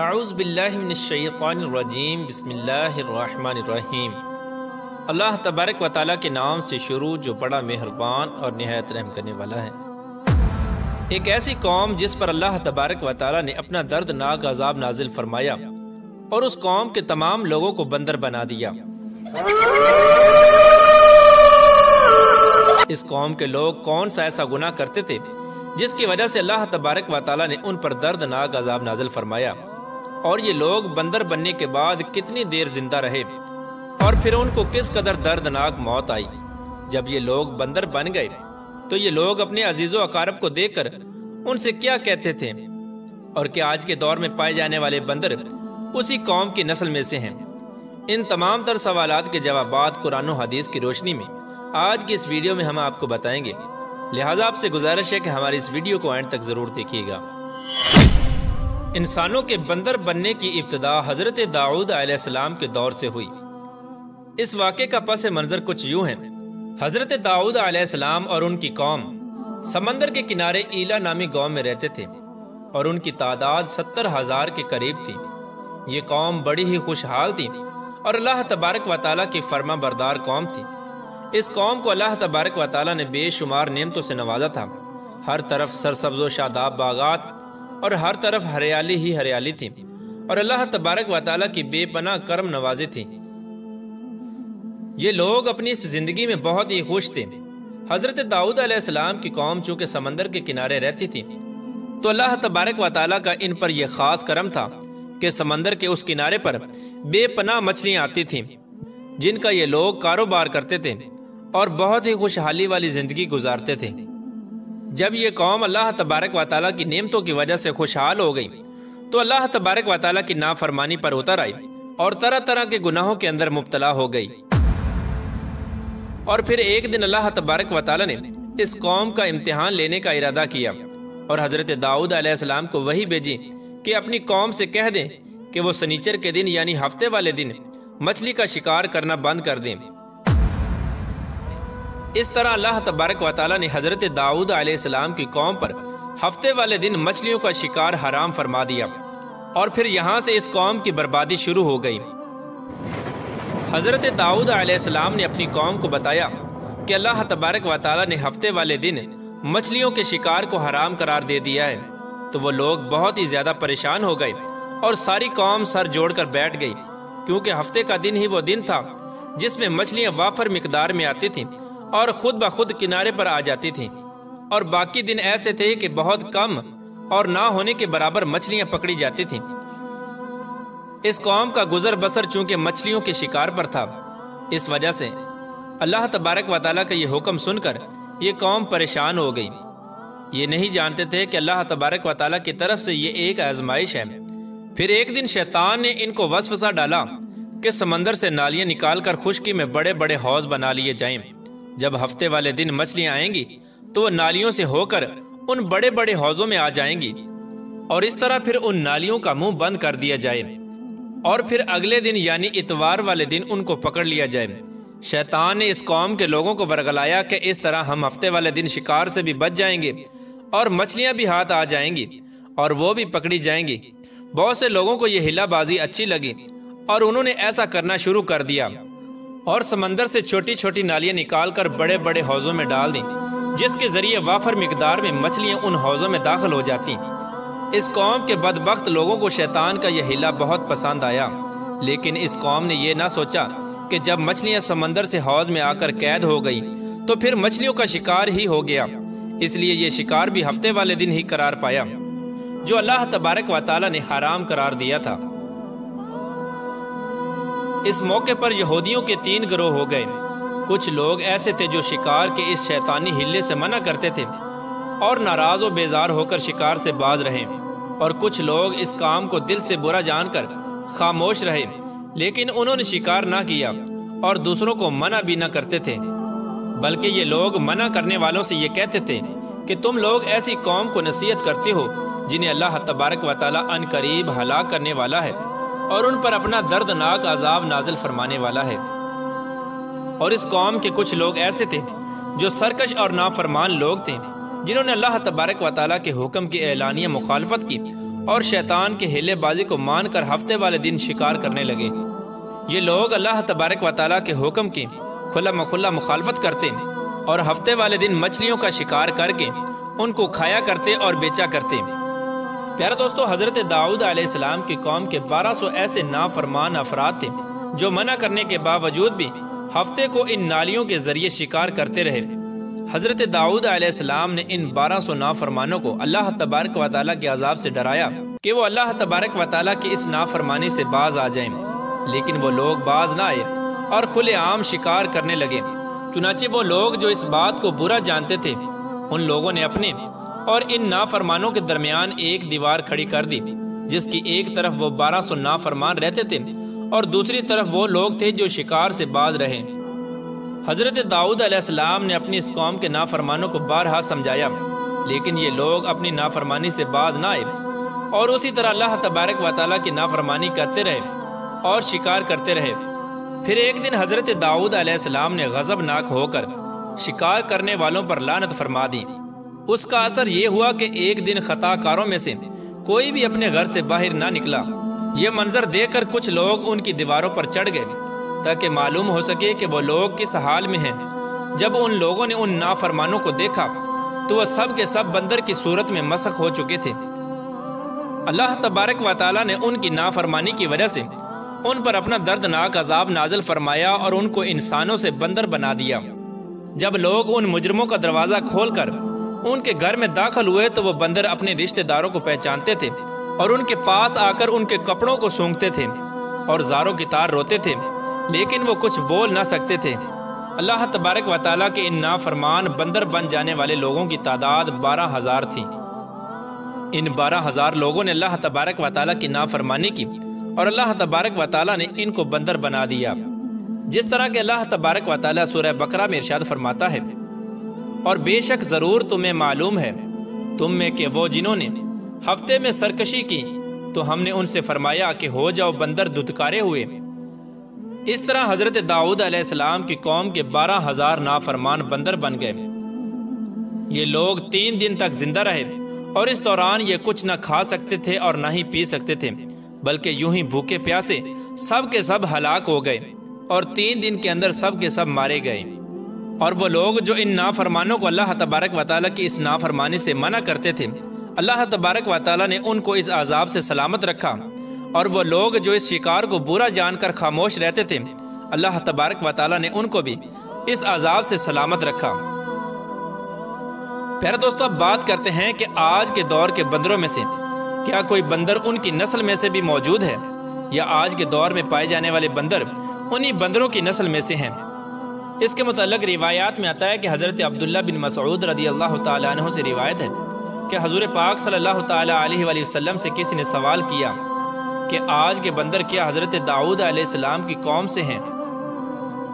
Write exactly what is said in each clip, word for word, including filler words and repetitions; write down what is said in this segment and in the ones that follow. अऊज़ु बिल्लाहि मिनश्शैतानिर रजीम बिस्मिल्लाहिर्रहमानिर्रहीम। अल्लाह तबारक व तआला के नाम से शुरू जो बड़ा मेहरबान और निहायत रहम करने वाला है। एक ऐसी कौम जिस पर अल्लाह तबारक व तआला ने अपना दर्दनाक अज़ाब नाजिल फरमाया और उस कौम के तमाम लोगों को बंदर बना दिया। इस कौम के लोग कौन सा ऐसा गुनाह करते थे जिसकी वजह से अल्लाह तबारक व तआला ने उन पर दर्दनाक अज़ाब नाजिल फरमाया, और ये लोग बंदर बनने के बाद कितनी देर जिंदा रहे और फिर उनको किस कदर दर्दनाक मौत आई। जब ये लोग बंदर बन गए तो ये लोग अपने अजीज़ों अकारब को देखकर उनसे क्या कहते थे, और क्या आज के दौर में पाए जाने वाले बंदर उसी कौम की नस्ल में से हैं। इन तमाम तर सवालात के जवाबात कुरान और हदीस की रोशनी में आज की इस वीडियो में हम आपको बताएंगे, लिहाजा आपसे गुजारिश है कि हमारी इस वीडियो को एंड तक ज़रूर देखिएगा। इंसानों के बंदर बनने की इब्तिदा हज़रत दाऊद अलैहिस्सलाम के दौर से हुई। इस वाक़े का पस मंज़र कुछ यूँ है। हज़रत दाऊद अलैहिस्सलाम और उनकी कौम समंदर के किनारे ईला नामी गांव में रहते थे और उनकी तादाद सत्तर हज़ार के करीब थी। ये कौम बड़ी ही खुशहाल थी और अल्लाह तबारक व तआला की फर्मा बरदार कौम थी। इस कौम को अल्लाह तबारक व तआला ने बेशुमार नेमतों से नवाजा था। हर तरफ सरसब्ज व शादाब बागात और हर तरफ हरियाली ही हरियाली थी, और अल्लाह तबारक व तआला की बेपनाह करम नवाजी थी। ये लोग अपनी इस ज़िंदगी में बहुत ही खुश थे। हज़रत दाऊद अलैहिस्सलाम की कौम चूँकि समंदर के किनारे रहती थी, तो अल्लाह तबारक व तआला का इन पर यह ख़ास करम था कि समंदर के उस किनारे पर बेपनाह मछलियाँ आती थीं, जिनका ये लोग कारोबार करते थे और बहुत ही खुशहाली वाली ज़िंदगी गुजारते थे। जब ये कौम अल्लाह तबारक व तआला की नेमतों की वजह से खुशहाल हो गई तो अल्लाह तबारक व तआला की नाफरमानी पर उतर आई और तरह तरह के गुनाहों के अंदर मुब्तला हो गई। और फिर एक दिन अल्लाह तबारक व तआला ने इस कौम का इम्तिहान लेने का इरादा किया और हज़रत दाऊद अलैहिस्सलाम को वही भेजी कि अपनी कौम से कह दें कि वो सनीचर के दिन यानी हफ्ते वाले दिन मछली का शिकार करना बंद कर दें। इस तरह अल्लाह तबारक व तआला ने हज़रत दाऊद अलैहिस्सलाम की कौम पर हफ्ते वाले दिन मछलियों का शिकार हराम फरमा दिया, और फिर यहाँ से इस कौम की बर्बादी शुरू हो गई। हज़रत दाऊद अलैहिस्सलाम ने अपनी कौम को बताया कि अल्लाह तबारक व तआला ने हफ्ते वाले दिन मछलियों के शिकार को हराम करार दे दिया है, तो वो लोग बहुत ही ज़्यादा परेशान हो गए और सारी कौम सर जोड़कर बैठ गई, क्योंकि हफ्ते का दिन ही वो दिन था जिसमें मछलियाँ वाफर मिकदार में आती थीं और खुद ब खुद किनारे पर आ जाती थीं, और बाकी दिन ऐसे थे कि बहुत कम और ना होने के बराबर मछलियाँ पकड़ी जाती थीं। इस कौम का गुजर बसर चूँकि मछलियों के शिकार पर था, इस वजह से अल्लाह तबारक व तआला का ये हुक्म सुनकर ये कौम परेशान हो गई। ये नहीं जानते थे कि अल्लाह तबारक व तआला की तरफ से ये एक आजमाइश है। फिर एक दिन शैतान ने इनको वसवसा डाला कि समंदर से नालियाँ निकाल कर खुश्की में बड़े बड़े हौज बना लिए जाएँ। जब हफ्ते वाले दिन मछलियाँ आएंगी तो वह नालियों से होकर उन बड़े बड़े हौज़ों में आ जाएंगी, और इस तरह फिर उन नालियों का मुँह बंद कर दिया जाए, और फिर अगले दिन यानी इतवार वाले दिन उनको पकड़ लिया जाए। शैतान ने इस कौम के लोगों को वरगलाया कि इस तरह हम हफ्ते वाले दिन शिकार से भी बच जाएंगे और मछलियां भी हाथ आ जाएंगी और वो भी पकड़ी जाएंगी। बहुत से लोगों को यह हिलाबाजी अच्छी लगी और उन्होंने ऐसा करना शुरू कर दिया, और समंदर से छोटी छोटी नालियाँ निकाल कर बड़े बड़े हौज़ों में डाल दी, जिसके ज़रिए वाफर मिकदार में मछलियाँ उन हौज़ों में दाखिल हो जाती। इस कौम के बदबख्त लोगों को शैतान का यह हिला बहुत पसंद आया, लेकिन इस कौम ने यह ना सोचा कि जब मछलियाँ समंदर से हौज में आकर कैद हो गई तो फिर मछलियों का शिकार ही हो गया, इसलिए यह शिकार भी हफ्ते वाले दिन ही करार पाया जो अल्लाह तबारक व तआला ने हराम करार दिया था। इस मौके पर यहूदियों के तीन गिरोह हो गए। कुछ लोग ऐसे थे जो शिकार के इस शैतानी हिले से मना करते थे और नाराज व बेजार होकर शिकार से बाज रहे, और कुछ लोग इस काम को दिल से बुरा जानकर खामोश रहे, लेकिन उन्होंने शिकार ना किया और दूसरों को मना भी ना करते थे, बल्कि ये लोग मना करने वालों से ये कहते थे कि तुम लोग ऐसी कौम को नसीहत करते हो जिन्हें अल्लाह तबारक व तआला अनकरीब हलाक करने वाला है और उन पर अपना दर्दनाक अजाब नाजिल फरमाने वाला है। और इस कौम के कुछ लोग ऐसे थे जो सरकश और नाफरमान लोग थे, जिन्होंने अल्लाह तबारक व तआला के हुक्म की एलानिया मुखालफत की और शैतान के हिले बाजी को मानकर हफ्ते वाले दिन शिकार करने लगे। ये लोग अल्लाह तबारक व तआला के हुक्म की खुला मखुला मुखालफत करते और हफ्ते वाले दिन मछलियों का शिकार करके उनको खाया करते और बेचा करते। प्यारे दोस्तों, हज़रत दाऊद अलैहिस्सलाम की कौम के बारह सौ ऐसे नाफरमान अफराद थे जो मना करने के बावजूद भी हफ्ते को इन नालियों के जरिए शिकार करते रहे। हज़रत दाऊद अलैहिस्सलाम ने इन बारह सौ नाफरमानों को अल्लाह तबारक व तआला के अजाब से डराया कि वो अल्लाह तबारक व तआला की इस नाफरमानी से बाज आ जाएं, लेकिन वो लोग बाज ना आए और खुले आम शिकार करने लगे। चुनांचे वो लोग जो इस बात को बुरा जानते थे, उन लोगों ने अपने और इन नाफरमानों के दरमियान एक दीवार खड़ी कर दी, जिसकी एक तरफ वो बारह सौ नाफरमान रहते थे और दूसरी तरफ वो लोग थे जो शिकार से बाज रहे। हज़रत दाऊद अलैहिस्सलाम ने अपनी इस कौम के नाफरमानों को बारहा समझाया, लेकिन ये लोग अपनी नाफरमानी से बाज ना आए और उसी तरह अल्लाह तबारक व तआला की नाफरमानी करते रहे और शिकार करते रहे। फिर एक दिन हज़रत दाऊद अलैहिस्सलाम ने गज़बनाक होकर शिकार करने वालों पर लानत फरमा दी। उसका असर ये हुआ कि एक दिन खताकारों में से कोई भी अपने घर से बाहर ना निकला। ये मंजर देखकर कुछ लोग उनकी दीवारों पर चढ़ गए ताकि मालूम हो सके कि वो लोग किस हाल में हैं। जब उन लोगों ने उन नाफरमानों को देखा तो वह सब के सब बंदर की सूरत में मसख हो चुके थे। अल्लाह तबारक व तआला ने उनकी नाफरमानी की वजह से उन पर अपना दर्दनाक अजाब नाजिल फरमाया और उनको इंसानों से बंदर बना दिया। जब लोग उन मुजरिमों का दरवाज़ा खोलकर उनके घर में दाखिल हुए तो वो बंदर अपने रिश्तेदारों को पहचानते थे और उनके पास आकर उनके कपड़ों को सूंघते थे और जारों की तार रोते थे, लेकिन वो कुछ बोल ना सकते थे। अल्लाह तबारक व तआला के इन नाफरमान बंदर बन जाने वाले लोगों की तादाद बारह हज़ार थी। इन बारह हज़ार लोगों ने अल्लाह तबारक व तआला की नाफरमानी की और अल्लाह तबारक व तआला ने इनको बंदर बना दिया, जिस तरह के अल्लाह तबारक व तआला सूरह बकरा में इरशाद फरमाता है, और बेशक ज़रूर तुम्हें मालूम है तुम में के वो जिन्होंने हफ्ते में सरकशी की तो हमने उनसे फरमाया कि हो जाओ बंदर दुदकारे हुए। इस तरह हज़रत दाऊद अलैहिस्सलाम की कौम के बारह हज़ार नाफरमान बंदर बन गए। ये लोग तीन दिन तक जिंदा रहे और इस दौरान ये कुछ न खा सकते थे और न ही पी सकते थे, बल्कि यूं ही भूखे प्यासे सब के सब हलाक हो गए और तीन दिन के अंदर सब के सब मारे गए। और वो लोग जो इन नाफरमानों को अल्लाह तबारक व तआला की इस नाफरमानी से मना करते थे, अल्लाह तबारक व तआला ने उनको इस आज़ाब से सलामत रखा, और वो लोग जो इस शिकार को बुरा जानकर खामोश रहते थे, अल्लाह तबारक व तआला ने उनको भी इस आज़ाब से सलामत रखा। प्यारे दोस्तों, अब बात करते हैं कि आज के दौर के बंदरों में से क्या कोई बंदर उनकी नस्ल में से भी मौजूद है, या आज के दौर में पाए जाने वाले बंदर उन्हीं बंदरों की नस्ल में से हैं। इसके मुतल्लिक़ रिवायात में आता है कि हज़रत अब्दुल्ला बिन मसऊद रदियल्लाहु तआला अन्हु से रिवायत है कि हज़ूर पाक सल्लल्लाहु तआला अलैहि वसल्लम से किसी ने सवाल किया कि आज के बंदर क्या हज़रत दाऊद अलैहिस्सलाम की कौम से हैं,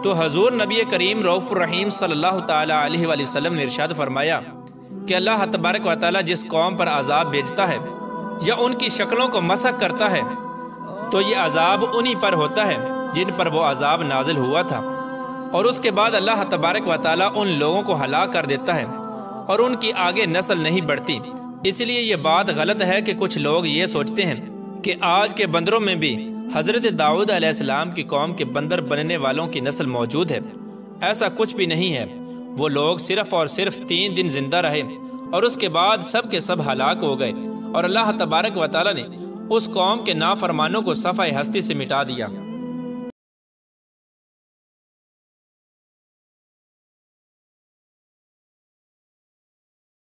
तो हज़ूर नबी करीम रऊफ़ुर रहीम सल्लल्लाहु तआला अलैहि वसल्लम ने इरशाद फरमाया कि अल्लाह तबारक व तआला जिस कौम पर आज़ाब भेजता है या उनकी शक्लों को मसख़ करता है तो ये आज़ाब उन्हीं पर होता है जिन पर वो आज़ाब नाजिल हुआ था, और उसके बाद अल्लाह तबारक व तआला उन लोगों को हलाक कर देता है और उनकी आगे नस्ल नहीं बढ़ती। इसलिए ये बात गलत है कि कुछ लोग ये सोचते हैं कि आज के बंदरों में भी हज़रत दाऊद अलैहिस्सलाम की कौम के बंदर बनने वालों की नस्ल मौजूद है। ऐसा कुछ भी नहीं है। वो लोग सिर्फ़ और सिर्फ तीन दिन जिंदा रहे और उसके बाद सब के सब हलाक हो गए, और अल्लाह तबारक व तआला ने उस कौम के नाफरमानों को सफ़ा हस्ती से मिटा दिया।